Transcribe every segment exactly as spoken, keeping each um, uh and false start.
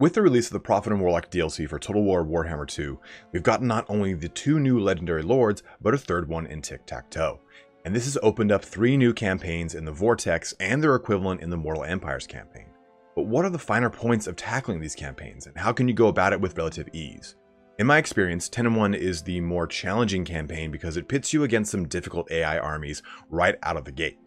With the release of the Prophet and Warlock D L C for Total War Warhammer two, we've gotten not only the two new legendary lords, but a third one in Tic-Tac-Toe. And this has opened up three new campaigns in the Vortex and their equivalent in the Mortal Empires campaign. But what are the finer points of tackling these campaigns, and how can you go about it with relative ease? In my experience, ten and one is the more challenging campaign because it pits you against some difficult A I armies right out of the gate.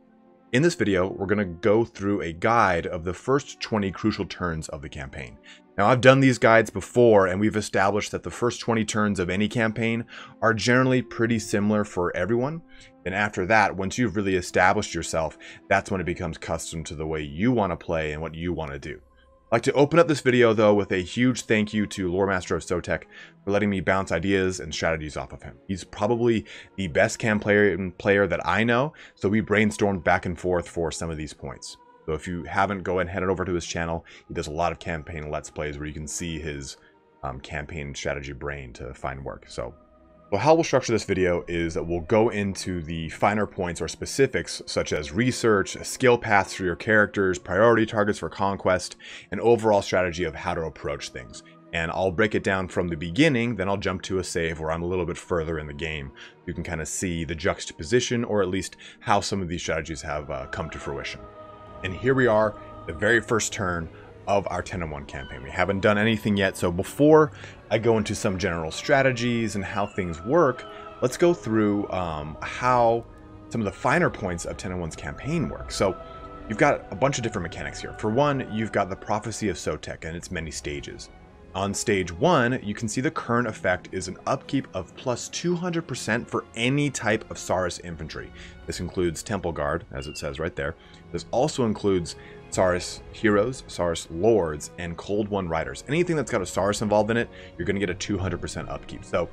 In this video, we're going to go through a guide of the first twenty crucial turns of the campaign. Now, I've done these guides before, and we've established that the first twenty turns of any campaign are generally pretty similar for everyone. And after that, once you've really established yourself, that's when it becomes custom to the way you want to play and what you want to do. I'd like to open up this video, though, with a huge thank you to Loremaster of Sotek for letting me bounce ideas and strategies off of him. He's probably the best cam player, player that I know, so we brainstormed back and forth for some of these points. So if you haven't, go ahead and head over to his channel. He does a lot of campaign Let's Plays where you can see his um, campaign strategy brain to find work. So, well, how we'll structure this video is that we'll go into the finer points or specifics such as research, skill paths for your characters, priority targets for conquest, and overall strategy of how to approach things. And I'll break it down from the beginning, then I'll jump to a save where I'm a little bit further in the game. You can kind of see the juxtaposition, or at least how some of these strategies have uh, come to fruition. And here we are, the very first turn of our ten and one campaign. We haven't done anything yet, so before I go into some general strategies and how things work, let's go through um, how some of the finer points of ten and one's campaign work. So you've got a bunch of different mechanics here. For one, you've got the Prophecy of Sotek and its many stages. On stage one, you can see the current effect is an upkeep of plus two hundred percent for any type of Saurus infantry. This includes Temple Guard, as it says right there. This also includes Saurus heroes, Saurus lords, and Cold One riders. Anything that's got a Saurus involved in it, you're going to get a two hundred percent upkeep. So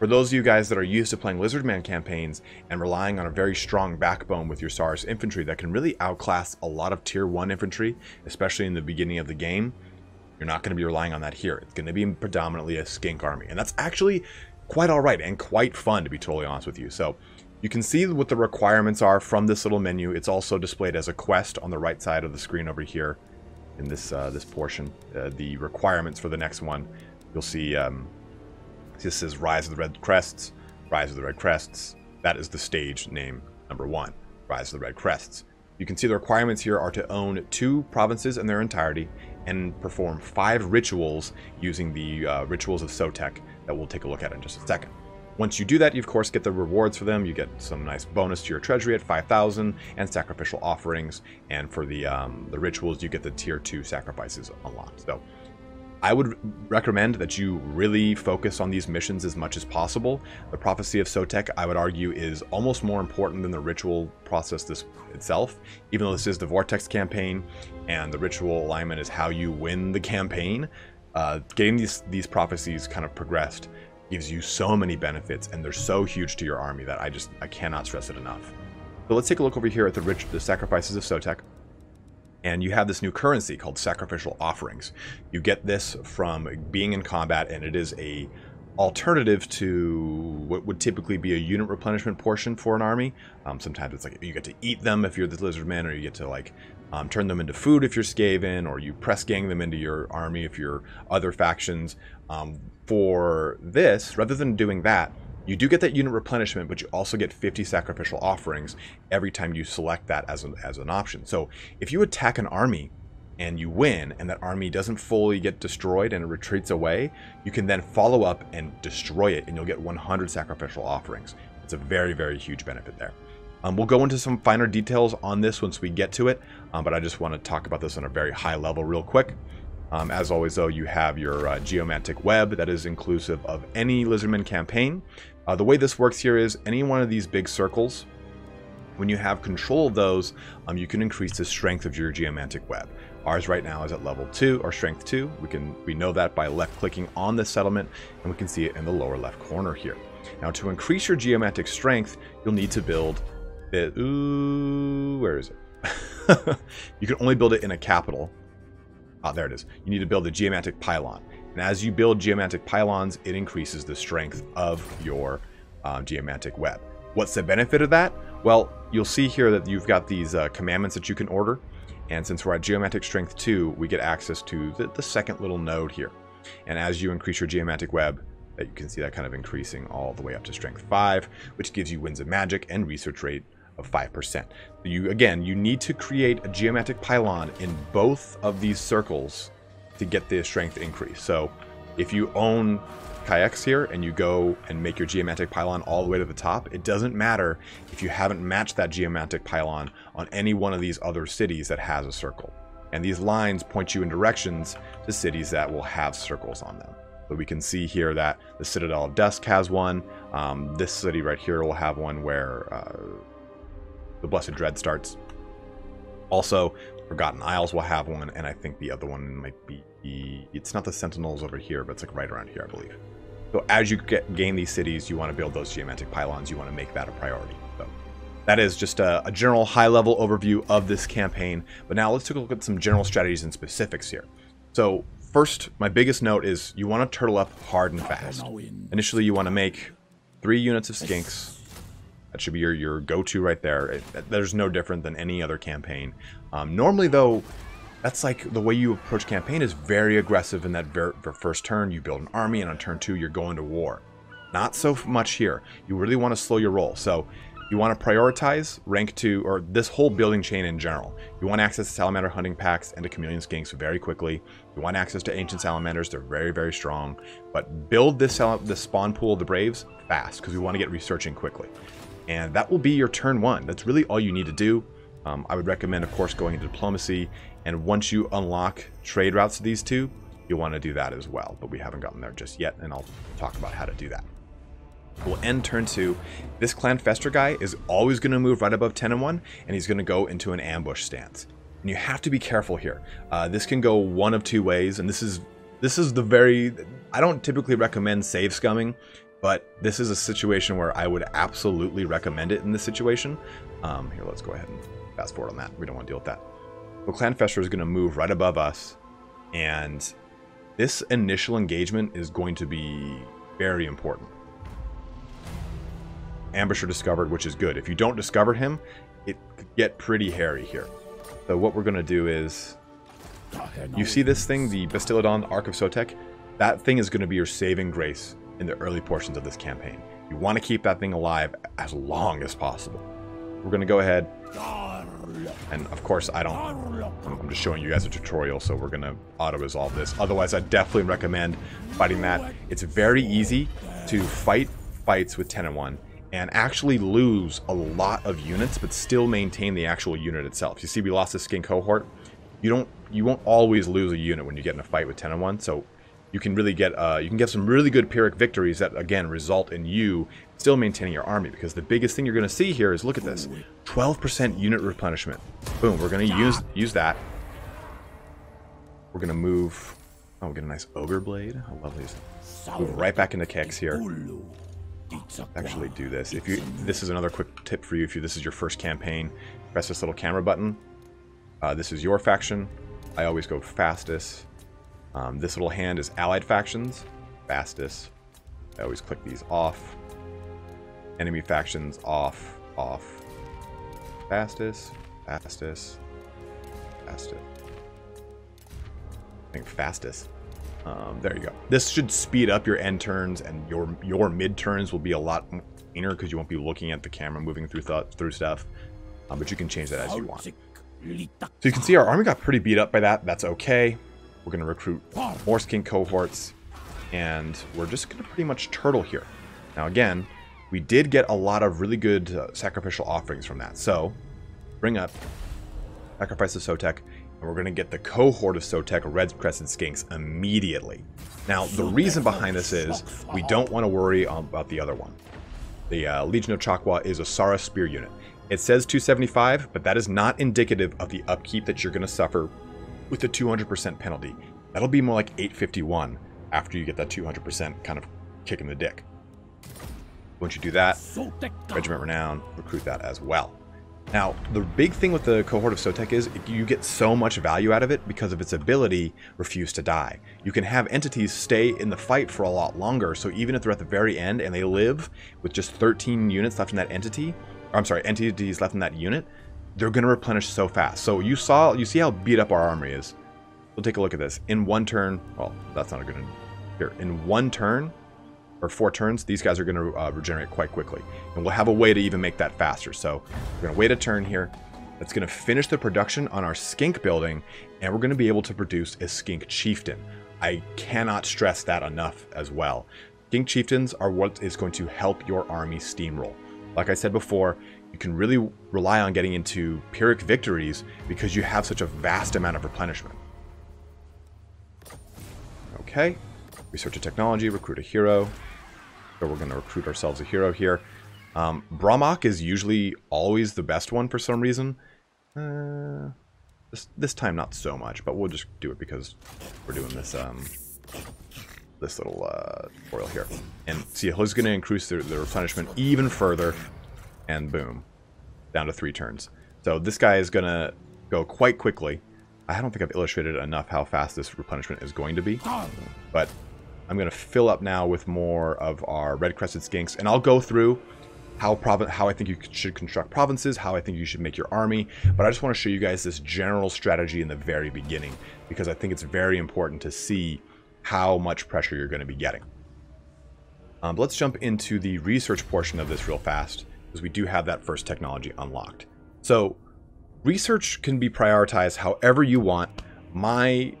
for those of you guys that are used to playing Lizardman campaigns and relying on a very strong backbone with your Saurus infantry that can really outclass a lot of tier one infantry, especially in the beginning of the game, you're not going to be relying on that here. It's going to be predominantly a skink army. And that's actually quite all right and quite fun, to be totally honest with you. So you can see what the requirements are from this little menu. It's also displayed as a quest on the right side of the screen over here in this uh, this portion. Uh, the requirements for the next one, you'll see um, this is Rise of the Red Crests. Rise of the Red Crests. That is the stage name number one, Rise of the Red Crests. You can see the requirements here are to own two provinces in their entirety and perform five rituals using the uh, rituals of Sotek that we'll take a look at in just a second. Once you do that, you of course get the rewards for them. You get some nice bonus to your treasury at five thousand and sacrificial offerings. And for the um, the rituals, you get the tier two sacrifices unlocked. So I would recommend that you really focus on these missions as much as possible. The Prophecy of Sotek, I would argue, is almost more important than the ritual process this itself, even though this is the Vortex campaign and the ritual alignment is how you win the campaign. Uh, getting these, these prophecies kind of progressed gives you so many benefits, and they're so huge to your army that I just, I cannot stress it enough. So let's take a look over here at the, rich, the Sacrifices of Sotek. And you have this new currency called Sacrificial Offerings. You get this from being in combat, and it is a alternative to what would typically be a unit replenishment portion for an army. Um, sometimes it's like you get to eat them if you're the Lizardman, or you get to like um, turn them into food if you're Skaven, or you press gang them into your army if you're other factions. Um, for this, rather than doing that, you do get that unit replenishment, but you also get fifty sacrificial offerings every time you select that as an, as an option. So if you attack an army and you win, and that army doesn't fully get destroyed and it retreats away, you can then follow up and destroy it, and you'll get one hundred sacrificial offerings. It's a very, very huge benefit there. Um, we'll go into some finer details on this once we get to it, um, but I just want to talk about this on a very high level real quick. Um, as always, though, you have your uh, Geomantic Web that is inclusive of any Lizardman campaign. Uh, the way this works here is any one of these big circles, when you have control of those, um, you can increase the strength of your Geomantic Web. Ours right now is at level two, or strength two. We can we know that by left-clicking on the settlement, and we can see it in the lower left corner here. Now, to increase your Geomantic Strength, you'll need to build the... Ooh, where is it? You can only build it in a capital. Ah, there it is. You need to build a Geomantic Pylon. And as you build Geomantic Pylons, it increases the strength of your um, Geomantic Web. What's the benefit of that? Well, you'll see here that you've got these uh, commandments that you can order. And since we're at Geomantic Strength two, we get access to the, the second little node here. And as you increase your Geomantic Web, you can see that kind of increasing all the way up to Strength five, which gives you Winds of Magic and Research Rate of five percent. You, again, you need to create a Geomantic Pylon in both of these circles to get the Strength increase. So if you own Kayx here and you go and make your Geomantic Pylon all the way to the top, it doesn't matter if you haven't matched that Geomantic Pylon on any one of these other cities that has a circle. And these lines point you in directions to cities that will have circles on them. But we can see here that the Citadel of Dusk has one. Um, this city right here will have one where uh, the Blessed Dread starts. Also, Forgotten Isles will have one, and I think the other one might be... It's not the Sentinels over here, but it's like right around here, I believe. So as you get, gain these cities, you want to build those Geomantic Pylons. You want to make that a priority. So that is just a, a general high-level overview of this campaign. But now let's take a look at some general strategies and specifics here. So first, my biggest note is you want to turtle up hard and fast. Initially, you want to make three units of skinks. That should be your, your go-to right there. It, there's no different than any other campaign. Um, normally, though, that's like the way you approach campaign is very aggressive in that ver first turn. You build an army, and on turn two, you're going to war. Not so much here. You really want to slow your roll. So you want to prioritize rank two, or this whole building chain in general. You want access to salamander hunting packs and to chameleon skinks very quickly. You want access to ancient salamanders. They're very, very strong. But build this, this spawn pool of the Braves fast, because we want to get researching quickly. And that will be your turn one. That's really all you need to do. Um, I would recommend, of course, going into diplomacy. And once you unlock trade routes to these two, you'll want to do that as well. But we haven't gotten there just yet, and I'll talk about how to do that. We'll end turn two. This Clan Fester guy is always going to move right above ten and one, and he's going to go into an ambush stance. And you have to be careful here. Uh, this can go one of two ways, and this is this is the very... I don't typically recommend save scumming, but this is a situation where I would absolutely recommend it in this situation. Um, here, let's go ahead and fast forward on that. We don't want to deal with that. Well, Clan Fester is going to move right above us, and this initial engagement is going to be very important. Ambusher discovered, which is good. If you don't discover him, it could get pretty hairy here. So what we're going to do is... You see this thing, the Bastillodon Arc of Sotek? That thing is going to be your saving grace in the early portions of this campaign. You want to keep that thing alive as long as possible. We're going to go ahead... And of course, I don't, I'm just showing you guys a tutorial, so we're going to auto-resolve this. Otherwise, I definitely recommend fighting that. It's very easy to fight fights with ten and one and actually lose a lot of units, but still maintain the actual unit itself. You see, we lost the skin cohort. You don't, you won't always lose a unit when you get in a fight with ten and one, so you can really get, uh, you can get some really good Pyrrhic victories that, again, result in you still maintaining your army. Because the biggest thing you're going to see here is, look at this, twelve percent unit replenishment. Boom, we're going to use use that. We're going to move, oh, we get a nice Ogre Blade. How lovely is that? Move right back into Kex here. Actually do this. If you, this is another quick tip for you. If you, this is your first campaign, press this little camera button. Uh, this is your faction. I always go fastest. Um, this little hand is allied factions, fastest. I always click these off. Enemy factions off, off. Fastest, fastest, fastest. I think fastest. Um, there you go. This should speed up your end turns, and your your mid turns will be a lot cleaner because you won't be looking at the camera moving through th through stuff. Um, but you can change that as you want. So you can see our army got pretty beat up by that. That's okay. We're going to recruit more skin cohorts, and we're just going to pretty much turtle here. Now, again, we did get a lot of really good uh, sacrificial offerings from that. So, bring up Sacrifice of Sotek, and we're going to get the cohort of Sotek, Red Crested Skinks, immediately. Now, the reason behind this is we don't want to worry about the other one. The uh, Legion of Chakwa is a Sara Spear unit. It says two seventy-five, but that is not indicative of the upkeep that you're going to suffer with the two hundred percent penalty. That'll be more like eight fifty-one after you get that two hundred percent kind of kick in the dick. Once you do that, Regiment Renown, recruit that as well. Now, the big thing with the cohort of Sotek is you get so much value out of it because of its ability, Refuse to Die. You can have entities stay in the fight for a lot longer, so even if they're at the very end and they live with just thirteen units left in that entity, or I'm sorry, entities left in that unit, they're going to replenish so fast. So you saw, you see how beat up our armory is. We'll take a look at this. In one turn, well, that's not a good one. Here, in one turn, or four turns, these guys are going to uh, regenerate quite quickly. And we'll have a way to even make that faster. So we're going to wait a turn here. That's going to finish the production on our skink building, and we're going to be able to produce a skink chieftain. I cannot stress that enough as well. Skink chieftains are what is going to help your army steamroll. Like I said before, you can really rely on getting into Pyrrhic victories because you have such a vast amount of replenishment. Okay, research a technology, recruit a hero. So we're going to recruit ourselves a hero here. Um, Brahmach is usually always the best one for some reason. Uh, this, this time not so much, but we'll just do it because we're doing this um, this little uh, tutorial here. And see, he's going to increase the, the replenishment even further. And boom, down to three turns. So this guy is going to go quite quickly. I don't think I've illustrated enough how fast this replenishment is going to be. But I'm going to fill up now with more of our red-crested skinks. And I'll go through how, how I think you should construct provinces, how I think you should make your army. But I just want to show you guys this general strategy in the very beginning, because I think it's very important to see how much pressure you're going to be getting. Um, let's jump into the research portion of this real fast, because we do have that first technology unlocked. So research can be prioritized however you want. My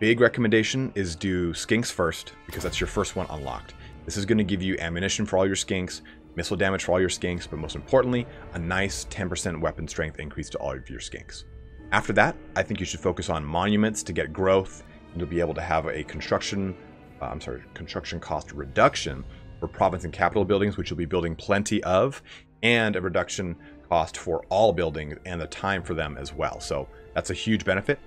big recommendation is do skinks first, because that's your first one unlocked. This is going to give you ammunition for all your skinks, missile damage for all your skinks, but most importantly, a nice ten percent weapon strength increase to all of your skinks. After that, I think you should focus on monuments to get growth, and you'll be able to have a construction, uh, I'm sorry, construction cost reduction for province and capital buildings, which you'll be building plenty of, and a reduction cost for all buildings and the time for them as well. So that's a huge benefit.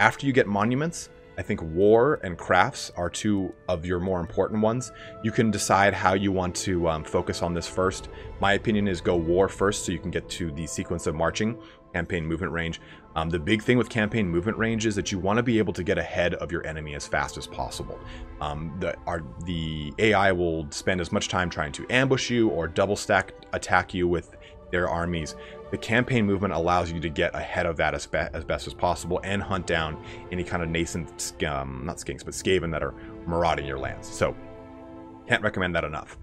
After you get monuments, I think war and crafts are two of your more important ones. You can decide how you want to um, focus on this first. My opinion is go war first so you can get to the sequence of marching, campaign movement range. Um, the big thing with campaign movement range is that you want to be able to get ahead of your enemy as fast as possible. Um, the, our, the A I will spend as much time trying to ambush you or double stack attack you with their armies. The campaign movement allows you to get ahead of that as, be as best as possible and hunt down any kind of nascent, um, not skinks, but skaven that are marauding your lands. So, can't recommend that enough.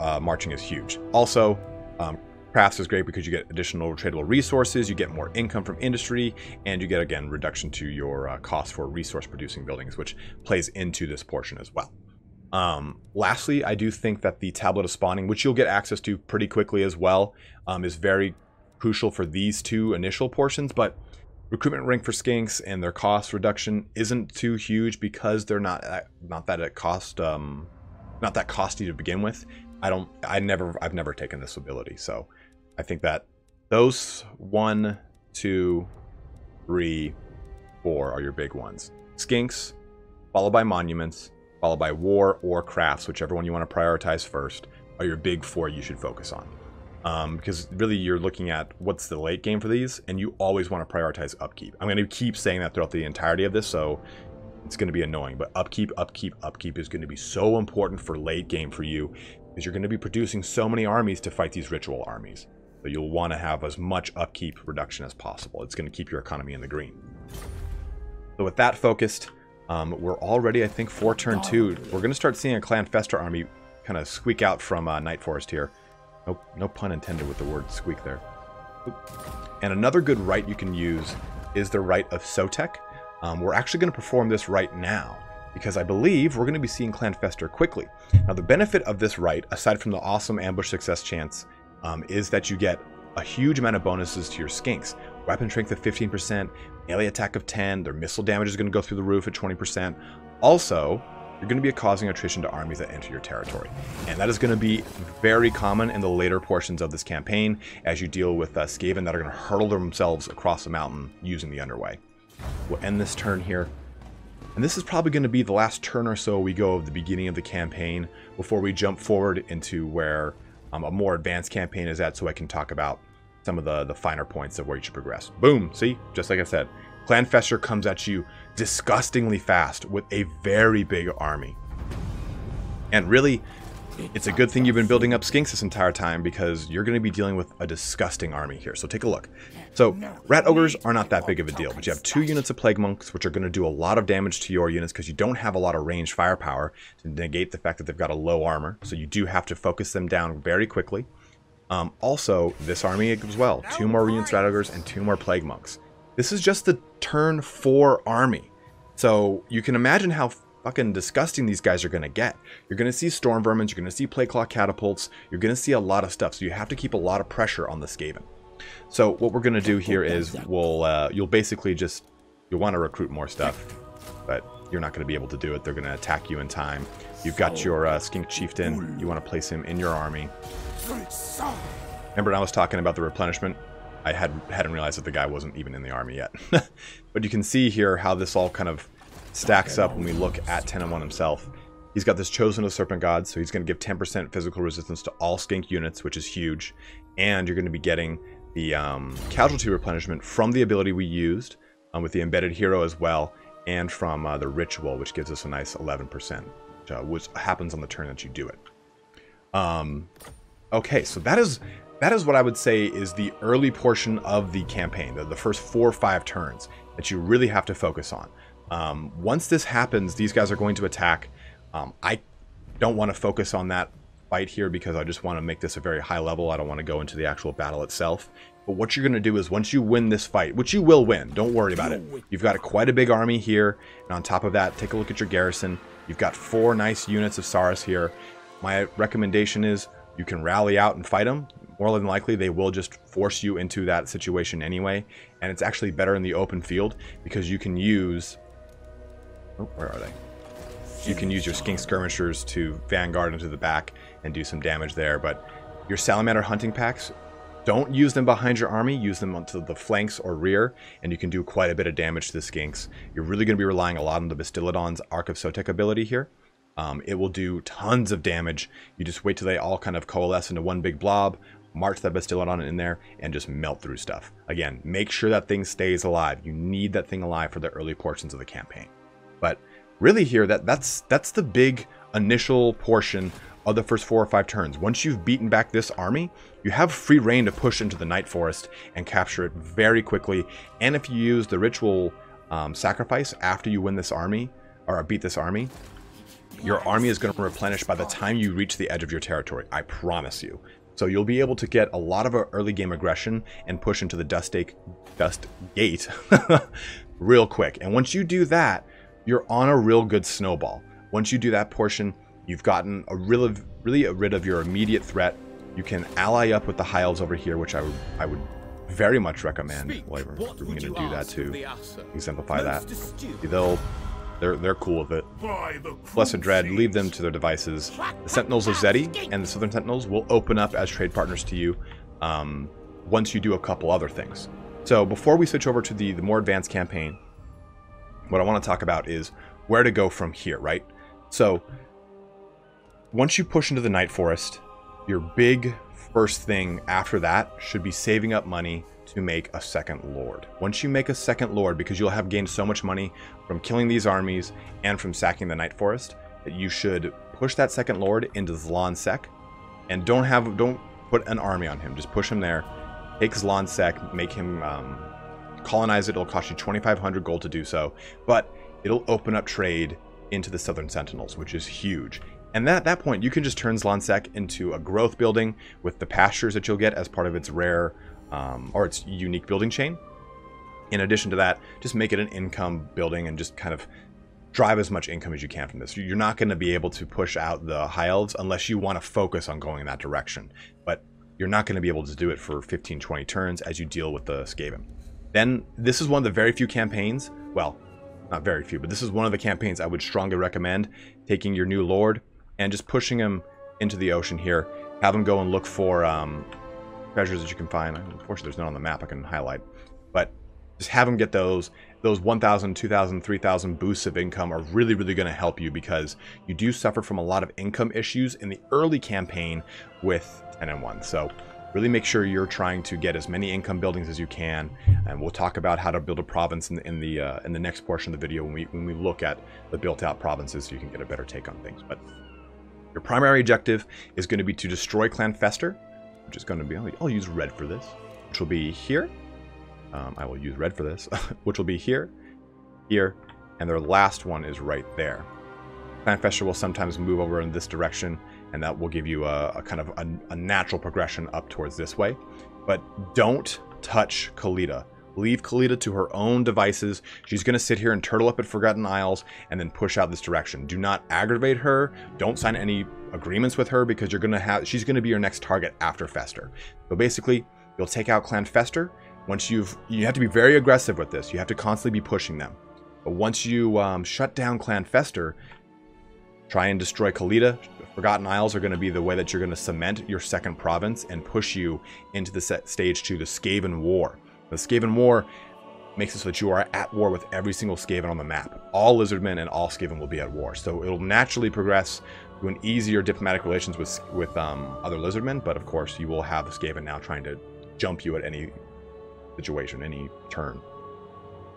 Uh, marching is huge. Also, um, crafts is great because you get additional tradable resources, you get more income from industry, and you get, again, reduction to your uh, cost for resource-producing buildings, which plays into this portion as well. Um, lastly, I do think that the Tablet of Spawning, which you'll get access to pretty quickly as well, um, is very crucial for these two initial portions, but recruitment rank for skinks and their cost reduction isn't too huge because they're not uh, not that at cost um, not that costly to begin with. I don't I never I've never taken this ability, so I think that those one, two, three, four are your big ones. Skinks, followed by monuments, followed by war or crafts, whichever one you want to prioritize first, are your big four you should focus on. Um, because really you're looking at what's the late game for these, and you always want to prioritize upkeep. I'm going to keep saying that throughout the entirety of this, so it's going to be annoying. But upkeep, upkeep, upkeep is going to be so important for late game for you, because you're going to be producing so many armies to fight these ritual armies. So you'll want to have as much upkeep reduction as possible. It's going to keep your economy in the green. So with that focused, um, we're already, I think, for turn two. We're going to start seeing a Clan Fester army kind of squeak out from uh, Night Forest here. No, no pun intended with the word squeak there. And another good rite you can use is the Rite of Sotek. Um, we're actually going to perform this right now, because I believe we're going to be seeing Clan Fester quickly. Now, the benefit of this rite, aside from the awesome ambush success chance, um, is that you get a huge amount of bonuses to your skinks. Weapon strength of fifteen percent, melee attack of ten, their missile damage is going to go through the roof at twenty percent. Also, you're going to be causing attrition to armies that enter your territory. And that is going to be very common in the later portions of this campaign as you deal with uh, Skaven that are going to hurtle themselves across the mountain using the underway. We'll end this turn here. And this is probably going to be the last turn or so we go of the beginning of the campaign before we jump forward into where um, a more advanced campaign is at, so I can talk about some of the, the finer points of where you should progress. Boom! See? Just like I said. Clan Fester comes at you disgustingly fast with a very big army. And really, It's a good thing you've been building up Skinks this entire time, because you're going to be dealing with a disgusting army here, so take a look. So, Rat Ogres are not that big of a deal, but you have two units of Plague Monks, which are going to do a lot of damage to your units because you don't have a lot of range firepower to negate the fact that they've got a low armor, so you do have to focus them down very quickly. Um, also, this army as well, two more units of Rat Ogres and two more Plague Monks. This is just the turn four army, so you can imagine how fucking disgusting these guys are going to get. You're going to see Storm Vermins, you're going to see Plague Claw Catapults, you're going to see a lot of stuff, so you have to keep a lot of pressure on the Skaven. So what we're going to do here is we'll, uh, you'll basically just, you'll want to recruit more stuff, but you're not going to be able to do it. They're going to attack you in time. You've got your uh, Skink Chieftain, you want to place him in your army. Remember when I was talking about the replenishment? I hadn't, hadn't realized that the guy wasn't even in the army yet. But you can see here how this all kind of stacks up when we look at Tehenhauin himself. He's got this Chosen of the Serpent God, so he's going to give ten percent physical resistance to all Skink units, which is huge. And you're going to be getting the um, casualty replenishment from the ability we used, um, with the Embedded Hero as well, and from uh, the Ritual, which gives us a nice eleven percent, which, uh, which happens on the turn that you do it. Um, okay, so that is... That is what I would say is the early portion of the campaign, the, the first four or five turns that you really have to focus on. Um, once this happens, these guys are going to attack. Um, I don't want to focus on that fight here because I just want to make this a very high level. I don't want to go into the actual battle itself. But what you're going to do is once you win this fight, which you will win, don't worry about it. You've got a, quite a big army here. And on top of that, take a look at your garrison. You've got four nice units of Saurus here. My recommendation is you can rally out and fight them. More than likely, they will just force you into that situation anyway. And it's actually better in the open field because you can use... Oh, where are they? You can use your Skink Skirmishers to vanguard into the back and do some damage there. But your Salamander Hunting Packs, don't use them behind your army. Use them onto the flanks or rear, and you can do quite a bit of damage to the Skinks. You're really going to be relying a lot on the Bastillodon's Arc of Sotek ability here. Um, it will do tons of damage. You just wait till they all kind of coalesce into one big blob. March that Bastillodon in there and just melt through stuff. Again, make sure that thing stays alive. You need that thing alive for the early portions of the campaign. But really here, that, that's, that's the big initial portion of the first four or five turns. Once you've beaten back this army, you have free reign to push into the Night Forest and capture it very quickly. And if you use the Ritual um, Sacrifice after you win this army, or beat this army, your army is going to replenish by the time you reach the edge of your territory. I promise you. So you'll be able to get a lot of early game aggression and push into the Dusk Gate, Dusk Gate real quick. And once you do that, you're on a real good snowball. Once you do that portion, you've gotten a real, really rid of your immediate threat. You can ally up with the High Elves over here, which I would, I would very much recommend. Speak, well, we're we're going to do that to exemplify that. They'll... They're, they're cool with it. Blessed Dread, leave them to their devices. The Sentinels of Zeti and the Southern Sentinels will open up as trade partners to you um, once you do a couple other things. So before we switch over to the, the more advanced campaign, what I want to talk about is where to go from here, right? So once you push into the Night Forest, your big first thing after that should be saving up money to make a second lord. Once you make a second lord, because you'll have gained so much money from killing these armies and from sacking the Night Forest, that you should push that second lord into Zlan Sec, and don't have don't put an army on him. Just push him there. Take Zlan Sec, make him um, colonize it. It'll cost you twenty-five hundred gold to do so, but it'll open up trade into the Southern Sentinels, which is huge. And then at that point, you can just turn Zlan Sec into a growth building with the pastures that you'll get as part of its rare. Um, or its unique building chain. In addition to that, just make it an income building and just kind of drive as much income as you can from this. You're not going to be able to push out the High Elves unless you want to focus on going in that direction. But you're not going to be able to do it for fifteen, twenty turns as you deal with the Skaven. Then this is one of the very few campaigns, well, not very few, but this is one of the campaigns I would strongly recommend taking your new lord and just pushing him into the ocean here. Have him go and look for... Um, treasures that you can find. Unfortunately, there's none on the map I can highlight, but just have them get those. Those one thousand, two thousand, three thousand boosts of income are really, really going to help you because you do suffer from a lot of income issues in the early campaign with ten and one. So really make sure you're trying to get as many income buildings as you can, and we'll talk about how to build a province in the in the, uh, in the next portion of the video when we when we look at the built-out provinces so you can get a better take on things. But Your primary objective is going to be to destroy Clan Fester, which is going to be, I'll use red for this, which will be here. Um, I will use red for this, which will be here, here, and their last one is right there. Clan Fester will sometimes move over in this direction, and that will give you a, a kind of a, a natural progression up towards this way. But don't touch Khalida. Leave Khalida to her own devices. She's going to sit here and turtle up at Forgotten Isles and then push out this direction. Do not aggravate her. Don't sign any agreements with her, because you're going to have, she's going to be your next target after Fester. So basically, you'll take out Clan Fester. Once you've, you have to be very aggressive with this. You have to constantly be pushing them. But once you um, shut down Clan Fester, try and destroy Khalida. Forgotten Isles are going to be the way that you're going to cement your second province and push you into the set stage to the Skaven War. The Skaven War makes it so that you are at war with every single Skaven on the map. All Lizardmen and all Skaven will be at war. So it'll naturally progress to an easier diplomatic relations with, with um, other Lizardmen, but of course you will have the Skaven now trying to jump you at any situation, any turn.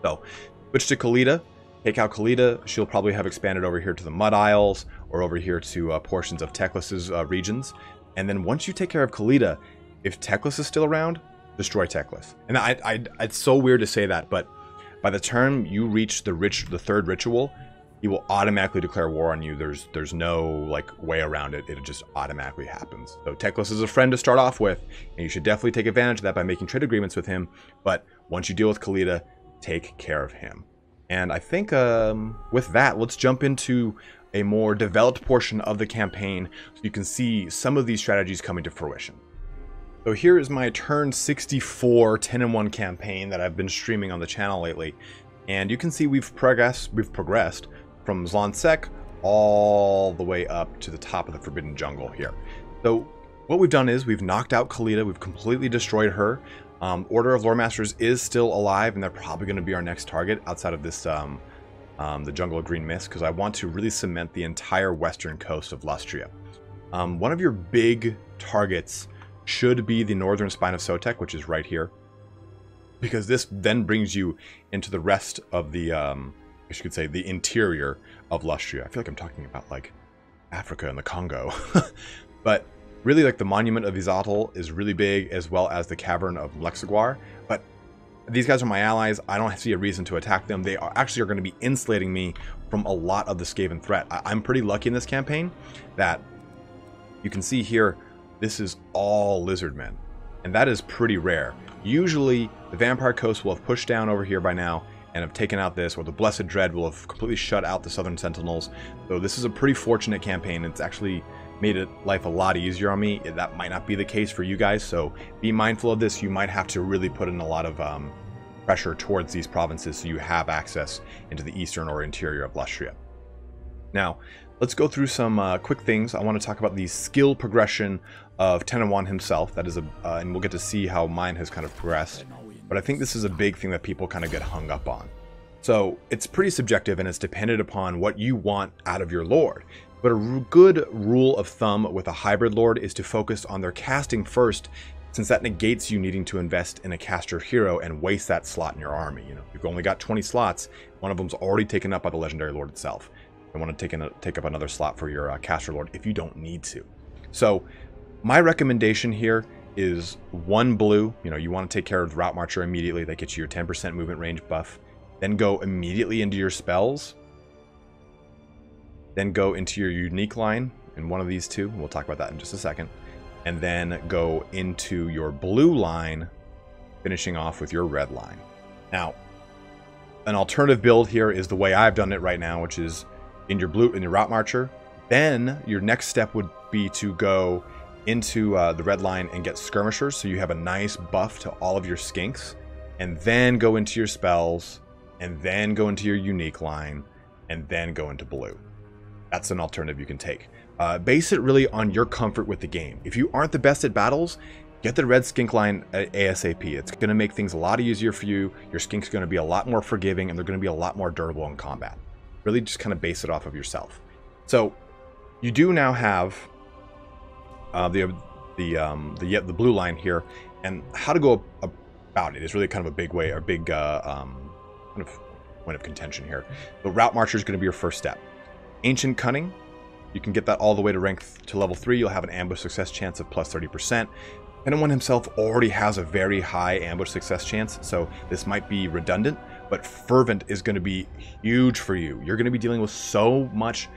So switch to Khalida. Take out Khalida. She'll probably have expanded over here to the Mud Isles or over here to uh, portions of Teclis's uh, regions. And then once you take care of Khalida, if Teclis is still around, destroy Teclis. And I, I, it's so weird to say that, but by the time you reach the rich, the third ritual, he will automatically declare war on you. There's, there's no like way around it. It just automatically happens. So Teclis is a friend to start off with, and you should definitely take advantage of that by making trade agreements with him. But once you deal with Khalida, take care of him. And I think um, with that, let's jump into a more developed portion of the campaign so you can see some of these strategies coming to fruition. So here is my turn sixty-four ten in one campaign that I've been streaming on the channel lately. And you can see we've progressed, we've progressed from Zlan Sec all the way up to the top of the Forbidden Jungle here. So what we've done is we've knocked out Khalida, we've completely destroyed her. Um, Order of Loremasters is still alive, and they're probably going to be our next target outside of this, um, um, the Jungle of Green Mist, because I want to really cement the entire western coast of Lustria. Um, one of your big targets should be the northern spine of Sotek, which is right here, because this then brings you into the rest of the, um, I should say, the interior of Lustria. I feel like I'm talking about, like, Africa and the Congo, but... Really, like, the Monument of Izatl is really big, as well as the Cavern of Lexiguar. But these guys are my allies. I don't see a reason to attack them. They are actually are going to be insulating me from a lot of the Skaven threat. I I'm pretty lucky in this campaign that you can see here, this is all Lizardmen. And that is pretty rare. Usually, the Vampire Coast will have pushed down over here by now and have taken out this, or the Blessed Dread will have completely shut out the Southern Sentinels. So this is a pretty fortunate campaign. It's actually... made it life a lot easier on me. That might not be the case for you guys, so be mindful of this. You might have to really put in a lot of um, pressure towards these provinces so you have access into the eastern or interior of Lustria. Now, let's go through some uh, quick things. I want to talk about the skill progression of Tehenhauin himself. That is a, uh, and we'll get to see how mine has kind of progressed. But I think this is a big thing that people kind of get hung up on. So it's pretty subjective, and it's dependent upon what you want out of your lord. But a good rule of thumb with a hybrid lord is to focus on their casting first, since that negates you needing to invest in a caster hero and waste that slot in your army. You know, you've only got twenty slots, one of them's already taken up by the legendary lord itself. You want to take, in a, take up another slot for your uh, caster lord if you don't need to. So my recommendation here is one blue. You know, you want to take care of the Route Marcher immediately. That gets you your ten percent movement range buff. Then go immediately into your spells. Then go into your unique line in one of these two. We'll talk about that in just a second. And then go into your blue line, finishing off with your red line. Now, an alternative build here is the way I've done it right now, which is in your blue, in your Route Marcher. Then your next step would be to go into uh, the red line and get skirmishers, so you have a nice buff to all of your skinks. And then go into your spells, and then go into your unique line, and then go into blue. That's an alternative you can take. Uh, base it really on your comfort with the game. If you aren't the best at battles, get the red skink line ASAP. It's going to make things a lot easier for you. Your skink's going to be a lot more forgiving, and they're going to be a lot more durable in combat. Really just kind of base it off of yourself. So you do now have uh, the, the, um, the, the blue line here, and how to go about it is really kind of a big way, or big uh, um, kind of point of contention here. The Route Marcher is going to be your first step. Ancient Cunning, You can get that all the way to rank to level three. You'll have an ambush success chance of plus thirty percent. Tehenhauin himself already has a very high ambush success chance, so this might be redundant, but Fervent is going to be huge for you. You're going to be dealing with so much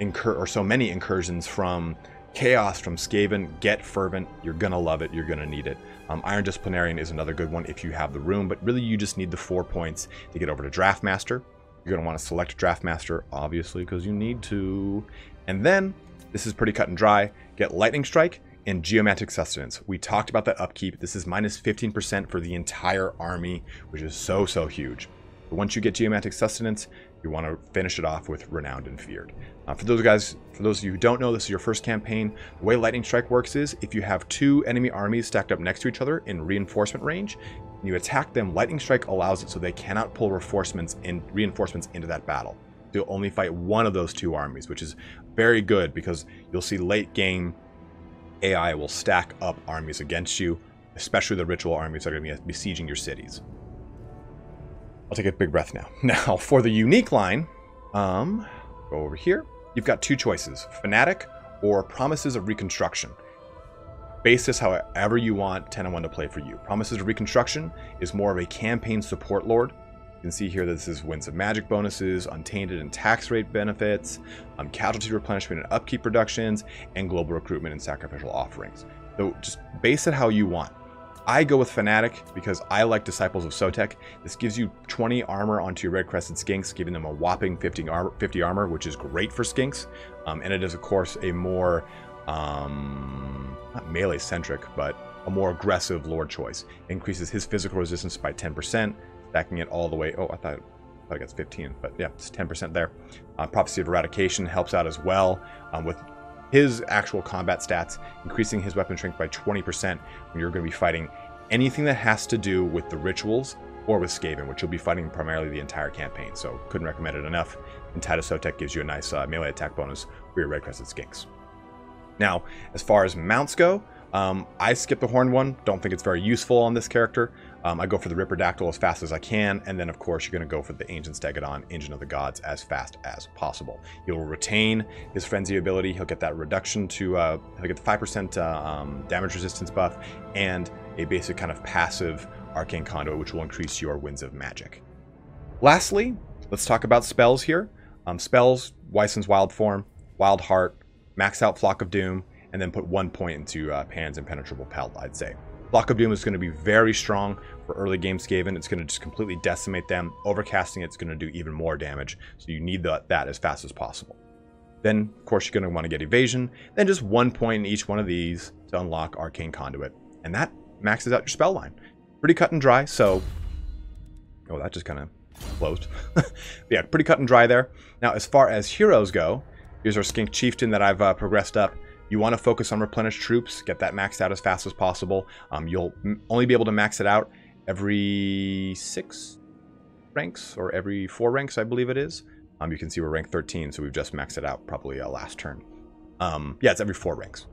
incur or so many incursions from Chaos, from Skaven. Get Fervent. You're going to love it. You're going to need it. Um, Iron Disciplinarian is another good one if you have the room, but really you just need the four points to get over to Draftmaster. You're going to want to select Draftmaster, obviously, because you need to. And then, this is pretty cut and dry, get Lightning Strike and Geomatic Sustenance. We talked about that upkeep. This is minus fifteen percent for the entire army, which is so, so huge. But once you get Geomatic Sustenance, you want to finish it off with Renowned and Feared. Uh, for those guys, for those of you who don't know, this is your first campaign. The way Lightning Strike works is if you have two enemy armies stacked up next to each other in reinforcement range, and you attack them, Lightning Strike allows it so they cannot pull reinforcements in, reinforcements into that battle. You'll only fight one of those two armies, which is very good because you'll see late game A I will stack up armies against you, especially the ritual armies that are going to be besieging your cities. I'll take a big breath now. Now, for the unique line, um, go over here. You've got two choices, Fanatic or Promises of Reconstruction. Base this however you want Tehenhauin to play for you. Promises of Reconstruction is more of a campaign support lord. You can see here that this is wins of magic bonuses, untainted and tax rate benefits, um, casualty replenishment and upkeep reductions, and global recruitment and sacrificial offerings. So just base it how you want. I go with Fanatic because I like Disciples of Sotek. This gives you twenty armor onto your Red Crested Skinks, giving them a whopping fifty armor, which is great for Skinks. Um, and it is, of course, a more, um, not melee-centric, but a more aggressive lord choice. It increases his physical resistance by ten percent. Backing it all the way. Oh, I thought, I thought it gets fifteen, but yeah, it's ten percent there. Uh, Prophecy of Eradication helps out as well um, with his actual combat stats, increasing his weapon strength by twenty percent when you're going to be fighting anything that has to do with the rituals or with Skaven, which you'll be fighting primarily the entire campaign, so couldn't recommend it enough. And Tide of Sotek gives you a nice uh, melee attack bonus for your Red Crested Skinks. Now, as far as mounts go, um, I skip the horn one. Don't think it's very useful on this character. Um, I go for the Ripperdactyl as fast as I can, and then of course you're going to go for the Ancient Stegadon, Engine of the Gods, as fast as possible. You'll retain his Frenzy ability, he'll get that reduction to, uh, he'll get the five percent uh, um, damage resistance buff, and a basic kind of passive Arcane Conduit, which will increase your Winds of Magic. Lastly, let's talk about spells here. Um, spells, Weissen's Wild Form, Wild Heart, max out Flock of Doom, and then put one point into uh, Pan's Impenetrable Pelt, I'd say. Flock of Doom is going to be very strong for early game Skaven. It's going to just completely decimate them. Overcasting it's going to do even more damage, so you need the, that as fast as possible. Then, of course, you're going to want to get evasion. Then just one point in each one of these to unlock Arcane Conduit. And that maxes out your spell line. Pretty cut and dry, so... Oh, that just kind of closed. Yeah, pretty cut and dry there. Now, as far as heroes go, here's our Skink Chieftain that I've uh, progressed up. You want to focus on replenished troops, get that maxed out as fast as possible. Um, you'll only be able to max it out every six ranks, or every four ranks, I believe it is. Um, you can see we're rank thirteen, so we've just maxed it out probably uh, last turn. Um, yeah, it's every four ranks.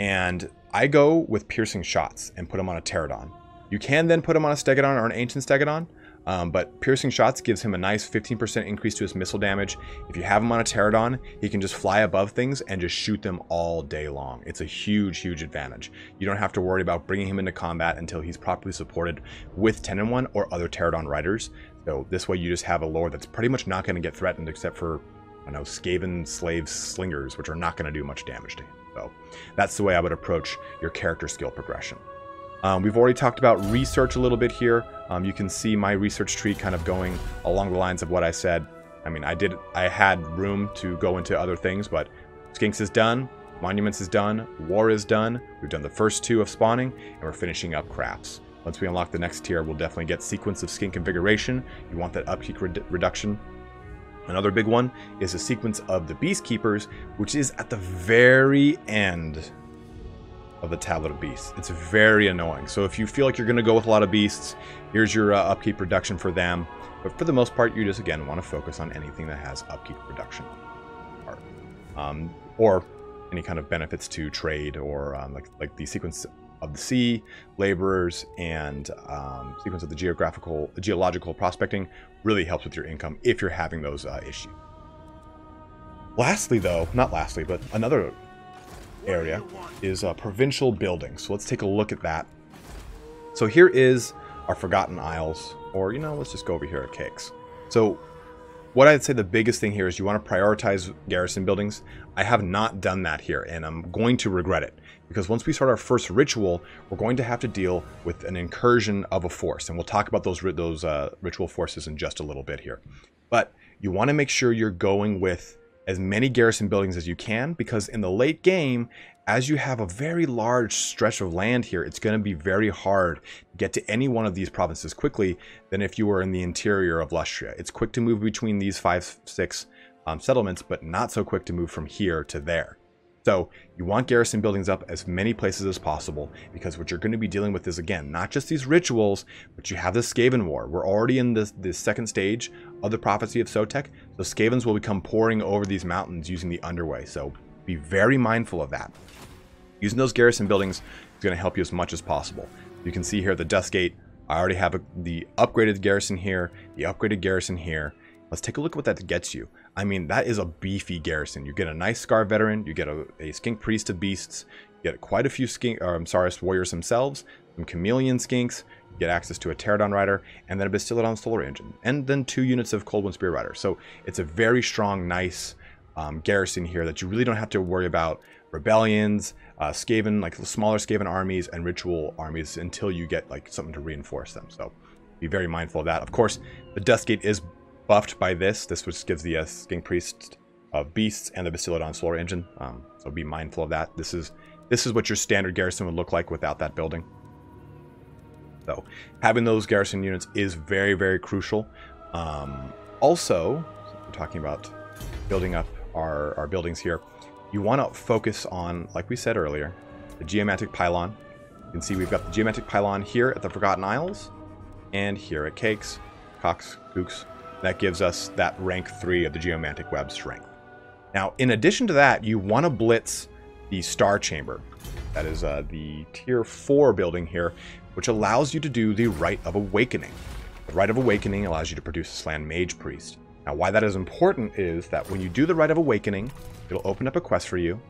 And I go with Piercing Shots and put them on a Terradon. You can then put them on a Stegadon or an Ancient Stegadon, um, but Piercing Shots gives him a nice fifteen percent increase to his missile damage. If you have him on a Terradon, he can just fly above things and just shoot them all day long. It's a huge, huge advantage. You don't have to worry about bringing him into combat until he's properly supported with Tehenhauin or other Terradon riders. So this way you just have a lord that's pretty much not going to get threatened except for, I don't know, Skaven, Slaves, Slingers, which are not going to do much damage to him. So that's the way I would approach your character skill progression. Um, we've already talked about research a little bit here. Um, you can see my research tree kind of going along the lines of what I said. I mean, I did, I had room to go into other things, but Skinks is done, Monuments is done, War is done. We've done the first two of spawning, and we're finishing up crafts. Once we unlock the next tier, we'll definitely get Sequence of Skink Invigoration. You want that upkeep red reduction. Another big one is the Sequence of the Beastkeepers, which is at the very end of the Tablet of Beasts. It's very annoying. So if you feel like you're going to go with a lot of beasts, here's your uh, upkeep reduction for them. But for the most part, you just, again, want to focus on anything that has upkeep reduction. Or, um, or any kind of benefits to trade, or um, like, like the Sequence of the Sea, Laborers, and um, Sequence of the geographical, Geological Prospecting really helps with your income if you're having those uh, issues. Lastly, though, not lastly, but another area is uh, provincial buildings. So let's take a look at that. So here is our Forgotten Isles, or, you know, let's just go over here at Cakes. So what I'd say the biggest thing here is you want to prioritize garrison buildings. I have not done that here, and I'm going to regret it, because once we start our first ritual, we're going to have to deal with an incursion of a force, and we'll talk about those, those uh, ritual forces in just a little bit here. But you want to make sure you're going with as many garrison buildings as you can, because in the late game, as you have a very large stretch of land here, it's going to be very hard to get to any one of these provinces quickly than if you were in the interior of Lustria. It's quick to move between these five, six um, settlements, but not so quick to move from here to there. So you want garrison buildings up as many places as possible, because what you're going to be dealing with is, again, not just these rituals, but you have the Skaven War. We're already in this, this second stage of the Prophecy of Sotek. The Skavens will become pouring over these mountains using the Underway, so be very mindful of that. Using those garrison buildings is going to help you as much as possible. You can see here the Dusk Gate. I already have a, the upgraded garrison here, the upgraded garrison here. Let's take a look at what that gets you. I mean, that is a beefy garrison. You get a nice Scar Veteran, you get a, a Skink Priest of Beasts, you get quite a few Skink, or I'm sorry, Warriors themselves, some Chameleon Skinks, you get access to a Terradon Rider, and then a Bastillodon Solar Engine, and then two units of Coldwind Spear Rider. So it's a very strong, nice um, garrison here that you really don't have to worry about rebellions, uh, Skaven, like smaller Skaven armies, and Ritual armies until you get like something to reinforce them. So be very mindful of that. Of course, the Duskgate is buffed by this, this which gives the uh, Skink Priest of uh, Beasts and the Bastillodon Solar Engine, um, so be mindful of that. This is this is what your standard garrison would look like without that building. So having those garrison units is very, very crucial. Um, also, so we're talking about building up our, our buildings here. You want to focus on, like we said earlier, the Geomantic Pylon. You can see we've got the Geomantic Pylon here at the Forgotten Isles and here at Cakes, Cox, Gooks. That gives us that rank three of the Geomantic Web strength. Now, in addition to that, you want to blitz the Star Chamber. That is uh, the tier four building here, which allows you to do the Rite of Awakening. The Rite of Awakening allows you to produce a Slan Mage Priest. Now, why that is important is that when you do the Rite of Awakening, it'll open up a quest for you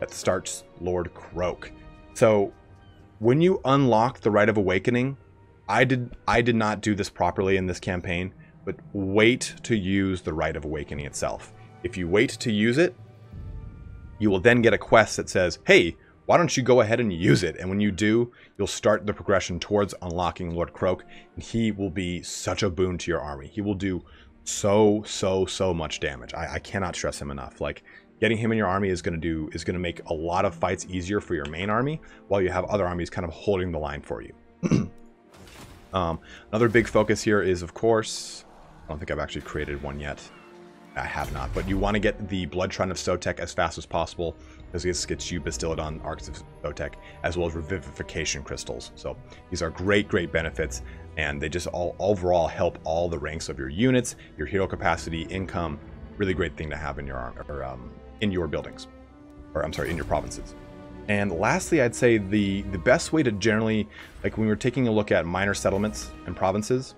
that starts Lord Croak. So when you unlock the Rite of Awakening, I did, I did not do this properly in this campaign, but wait to use the Rite of Awakening itself. If you wait to use it, you will then get a quest that says, hey, why don't you go ahead and use it? And when you do, you'll start the progression towards unlocking Lord Croak, and he will be such a boon to your army. He will do so, so, so much damage. I, I cannot stress him enough. Like, getting him in your army is gonna do, is gonna make a lot of fights easier for your main army, while you have other armies kind of holding the line for you. um, another big focus here is, of course, I don't think I've actually created one yet. I have not, but you want to get the Blood Shrine of Sotek as fast as possible, because this gets you Bastillodon Arcs of Sotek, as well as Revivification Crystals. So these are great, great benefits, and they just all overall help all the ranks of your units, your hero capacity, income. Really great thing to have in your arm, or um, in your buildings, or I'm sorry, in your provinces. And lastly, I'd say the the best way to generally, like when we're taking a look at minor settlements and provinces,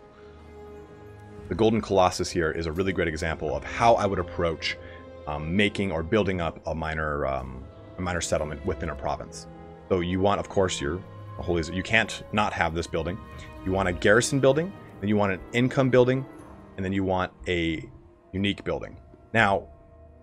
the Golden Colossus here is a really great example of how I would approach um, making or building up a minor um, a minor settlement within a province. So you want, of course, your holy. You can't not have this building. You want a garrison building, then you want an income building, and then you want a unique building. Now,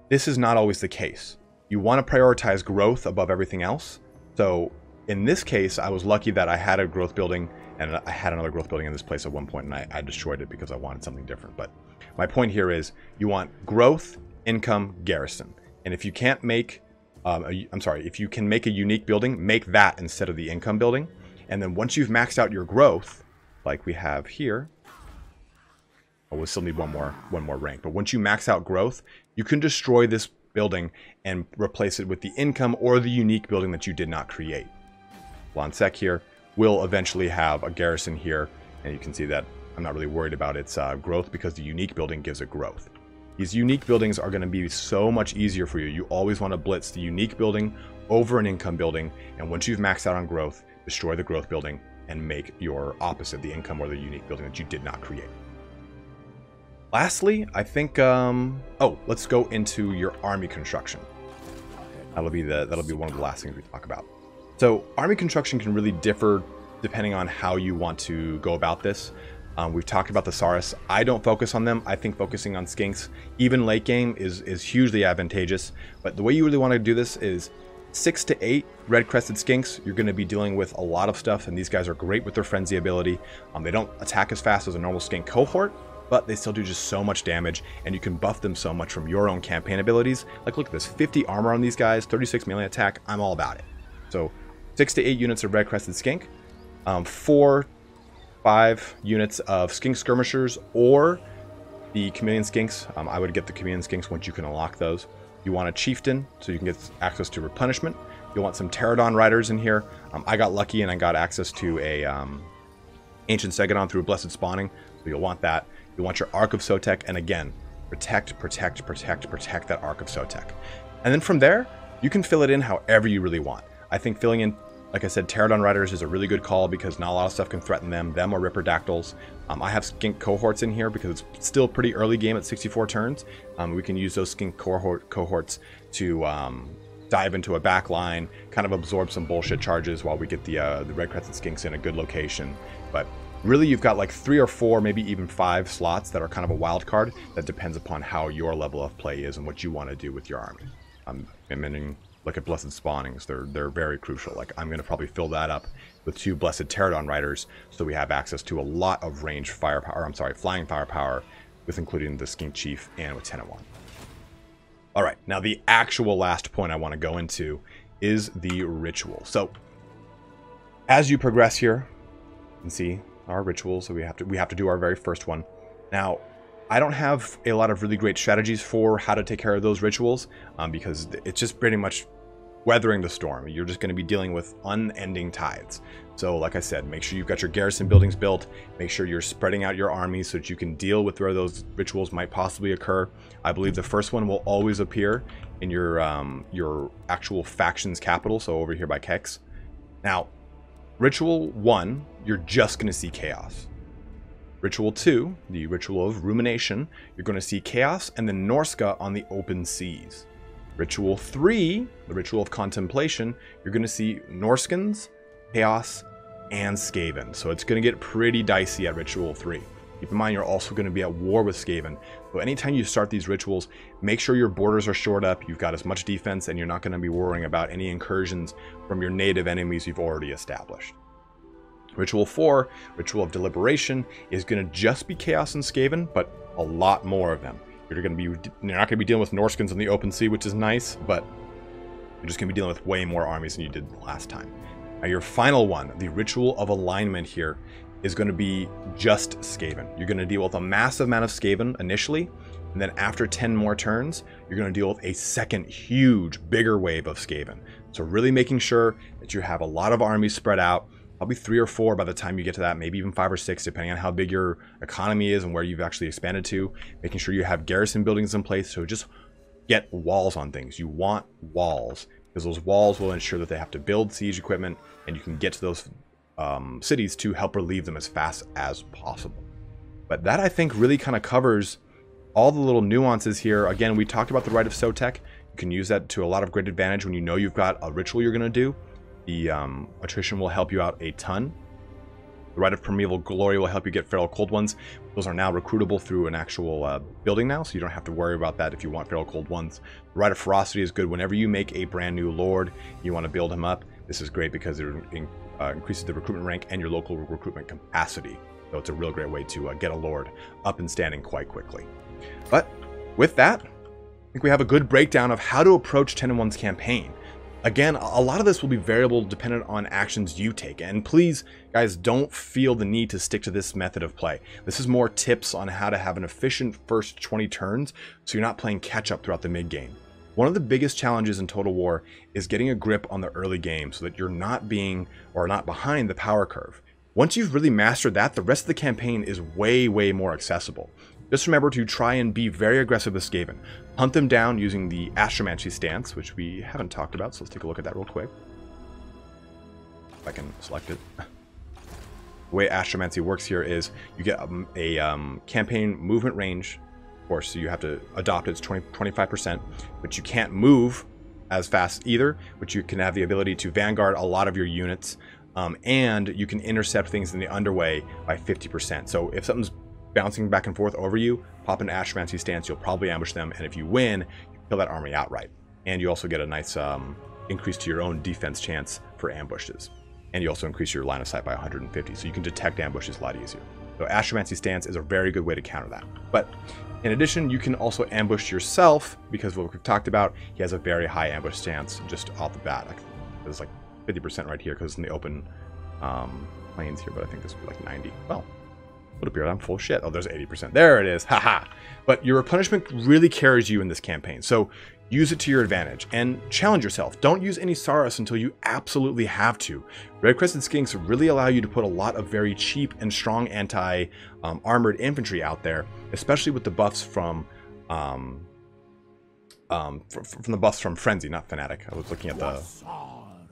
this is not always the case. You want to prioritize growth above everything else. So in this case, I was lucky that I had a growth building. And I had another growth building in this place at one point, and I, I destroyed it because I wanted something different. But my point here is you want growth, income, garrison. And if you can't make, um, a, I'm sorry, if you can make a unique building, make that instead of the income building. And then once you've maxed out your growth, like we have here, oh, we'll still need one more, one more rank. But once you max out growth, you can destroy this building and replace it with the income or the unique building that you did not create. Zlan Sec here will eventually have a garrison here, and you can see that I'm not really worried about its uh, growth, because the unique building gives a growth. These unique buildings are going to be so much easier for you. You always want to blitz the unique building over an income building, and once you've maxed out on growth, destroy the growth building and make your opposite the income or the unique building that you did not create. Lastly, I think, um, oh, let's go into your army construction. That'll be the, that'll be one of the last things we talk about. So army construction can really differ depending on how you want to go about this. Um, we've talked about the Saurus. I don't focus on them. I think focusing on Skinks, even late game, is, is hugely advantageous. But the way you really want to do this is six to eight red crested Skinks. You're going to be dealing with a lot of stuff, and these guys are great with their frenzy ability. Um, they don't attack as fast as a normal Skink cohort, but they still do just so much damage, and you can buff them so much from your own campaign abilities. Like, look at this, fifty armor on these guys, thirty-six melee attack. I'm all about it. So six to eight units of red crested Skink, um, four five units of Skink Skirmishers or the Chameleon Skinks. Um, I would get the Chameleon Skinks once you can unlock those. You want a Chieftain so you can get access to replenishment. You'll want some Terradon Riders in here. Um, I got lucky and I got access to a um, Ancient Stegadon through Blessed Spawning, so you'll want that. You want your Arc of Sotek, and again, protect, protect, protect, protect that Arc of Sotek. And then from there, you can fill it in however you really want. I think filling in, like I said, Terradon Riders is a really good call because not a lot of stuff can threaten them. Them or Ripperdactyls. Um, I have Skink cohorts in here because it's still pretty early game at sixty-four turns. Um, we can use those Skink cohort cohorts to um, dive into a back line, kind of absorb some bullshit charges while we get the, uh, the Red Crested Skinks in a good location. But really, you've got like three or four, maybe even five slots that are kind of a wild card that depends upon how your level of play is and what you want to do with your army. I'm mentioning... Look at Blessed Spawnings, they're, they're very crucial. Like, I'm gonna probably fill that up with two Blessed Terradon Riders, so we have access to a lot of range firepower, I'm sorry, flying firepower, with including the Skink Chief and with Tehenhauin. All right, now the actual last point I wanna go into is the ritual. So, as you progress here, you can see our ritual, so we have to, we have to do our very first one. Now, I don't have a lot of really great strategies for how to take care of those rituals, um, because it's just pretty much weathering the storm. You're just going to be dealing with unending tides. So like I said, make sure you've got your garrison buildings built, make sure you're spreading out your army so that you can deal with where those rituals might possibly occur. I believe the first one will always appear in your um, your actual faction's capital, so over here by Kex. Now, Ritual one, you're just going to see chaos. Ritual two, the Ritual of Rumination, you're going to see Chaos and the Norska on the open seas. Ritual three, the Ritual of Contemplation, you're going to see Norskans, Chaos, and Skaven. So it's going to get pretty dicey at Ritual three. Keep in mind, you're also going to be at war with Skaven. So anytime you start these rituals, make sure your borders are shored up, you've got as much defense, and you're not going to be worrying about any incursions from your native enemies you've already established. Ritual four, Ritual of Deliberation, is going to just be Chaos and Skaven, but a lot more of them. You're going to be, you're not going to be dealing with Norskans on the open sea, which is nice, but you're just going to be dealing with way more armies than you did last time. Now, your final one, the Ritual of Alignment here, is going to be just Skaven. You're going to deal with a massive amount of Skaven initially, and then after ten more turns, you're going to deal with a second huge, bigger wave of Skaven. So really making sure that you have a lot of armies spread out, probably three or four by the time you get to that, maybe even five or six, depending on how big your economy is and where you've actually expanded to. Making sure you have garrison buildings in place, so just get walls on things. You want walls, because those walls will ensure that they have to build siege equipment, and you can get to those um, cities to help relieve them as fast as possible. But that, I think, really kind of covers all the little nuances here. Again, we talked about the Rite of Sotek. You can use that to a lot of great advantage when you know you've got a ritual you're going to do. The um, attrition will help you out a ton. The Rite of Primeval Glory will help you get Feral Cold Ones. Those are now recruitable through an actual uh, building now, so you don't have to worry about that if you want Feral Cold Ones. The Rite of Ferocity is good whenever you make a brand new Lord, you want to build him up. This is great because it in, uh, increases the recruitment rank and your local recruitment capacity. So it's a real great way to uh, get a Lord up and standing quite quickly. But with that, I think we have a good breakdown of how to approach Tehenhauin's campaign. Again, a lot of this will be variable dependent on actions you take, and please, guys, don't feel the need to stick to this method of play. This is more tips on how to have an efficient first twenty turns so you're not playing catch-up throughout the mid-game. One of the biggest challenges in Total War is getting a grip on the early game so that you're not being or not behind the power curve. Once you've really mastered that, the rest of the campaign is way, way more accessible. Just remember to try and be very aggressive with Skaven. Hunt them down using the Astromancy stance, which we haven't talked about, so let's take a look at that real quick. If I can select it. The way Astromancy works here is you get a, a um, campaign movement range, of course, so you have to adopt its twenty, twenty-five percent, but you can't move as fast either, but you can have the ability to vanguard a lot of your units, um, and you can intercept things in the underway by fifty percent. So if something's bouncing back and forth over you, pop an Astromancy stance, you'll probably ambush them, and if you win, you kill that army outright. And you also get a nice um, increase to your own defense chance for ambushes. And you also increase your line of sight by one hundred fifty, so you can detect ambushes a lot easier. So Astromancy Stance is a very good way to counter that. But in addition, you can also ambush yourself, because what we've talked about, he has a very high ambush stance just off the bat. Like, there's like fifty percent right here, because it's in the open um, plains here, but I think this would be like ninety. Well, would appear I'm full of shit. Oh, there's eighty percent. There it is. Haha. But your replenishment really carries you in this campaign, so use it to your advantage and challenge yourself. Don't use any Saurus until you absolutely have to. Red Crested Skinks really allow you to put a lot of very cheap and strong anti-armored um, infantry out there, especially with the buffs from um, um, from, from the buffs from Frenzy, not Fanatic. I was looking at the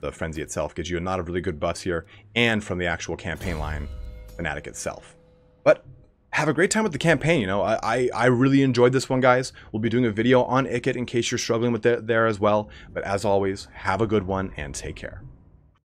the Frenzy itself. Gives you a lot of really good buffs here, and from the actual campaign line, Fanatic itself. But have a great time with the campaign, you know. I, I, I really enjoyed this one, guys. We'll be doing a video on Ickit in case you're struggling with it there as well. But as always, have a good one and take care.